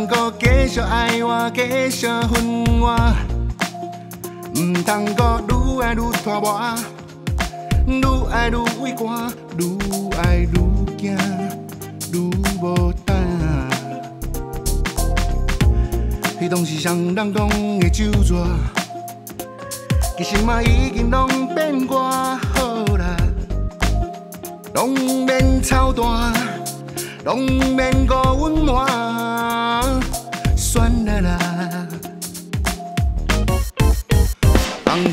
通阁继续爱我，继续恨我，唔通阁愈爱愈拖磨，愈爱愈畏寒，愈爱愈惊，愈无胆。彼当时双人讲的酒桌，其实嘛已经拢变我好啦，拢免操蛋。 拢免顾阮换，算啦啦。红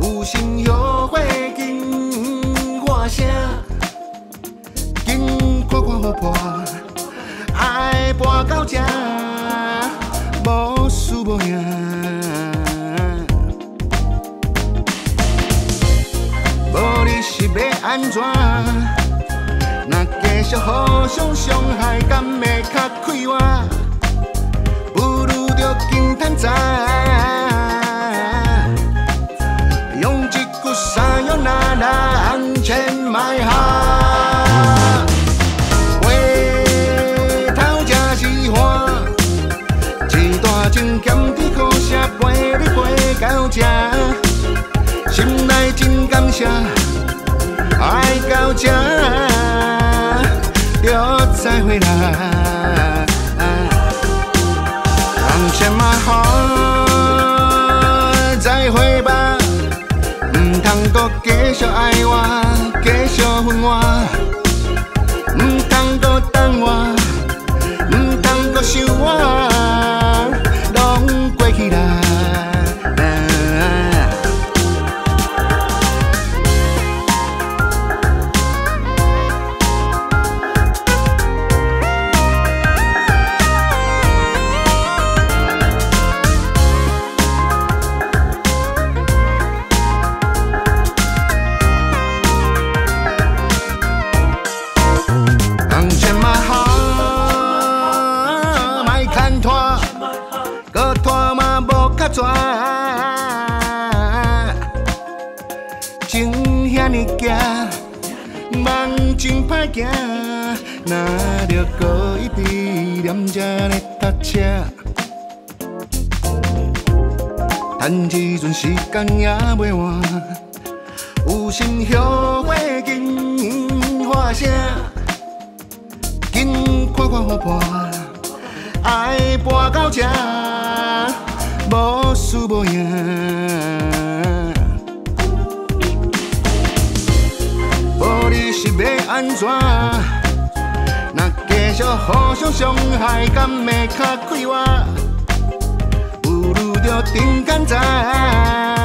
有心后悔紧我声，紧看我好破，爱破到这无输无赢。无你是要安怎？若继续互相伤害，敢会较快活？ 趁早，用一句三幺那那，安全莫下。回头才是岸，一大情咸甜苦涩，陪你陪到这，心内真感谢，爱到这，就再会啦。 什么好？再会吧，唔通阁继续爱我，继续恨我，唔通阁等我，唔通阁想我，拢过去啦。情遐尼行，梦真歹行，哪着搁一直黏这咧搭车。趁这阵时间也袂晚，有心后悔紧喊声，紧看我破，爱破到这无输无赢。 无你是要安怎？若继续互相伤害，敢会较快活？有遇到顶干柴。